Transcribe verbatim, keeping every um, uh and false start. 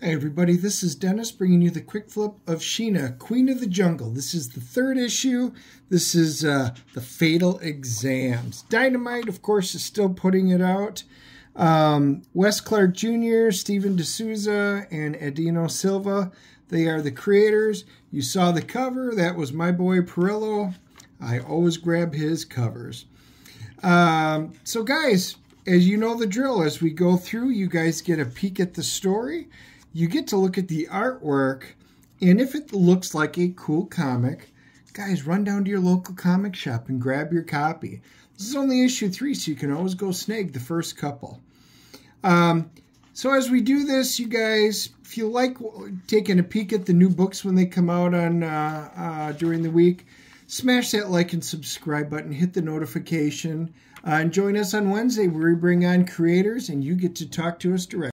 Hey everybody, this is Dennis bringing you the quick flip of Sheena, Queen of the Jungle. This is the third issue. This is uh, the Fatal Exams. Dynamite, of course, is still putting it out. Um, Wes Clark Junior, Steven E. de Souza, and Ediano Silva, they are the creators. You saw the cover. That was my boy Parrillo. I always grab his covers. Um, so guys, as you know the drill, as we go through, you guys get a peek at the story. You get to look at the artwork, and if it looks like a cool comic, guys, run down to your local comic shop and grab your copy. This is only issue three, so you can always go snag the first couple. Um, so as we do this, you guys, if you like taking a peek at the new books when they come out on uh, uh, during the week, smash that like and subscribe button, hit the notification, uh, and join us on Wednesday where we bring on creators and you get to talk to us directly.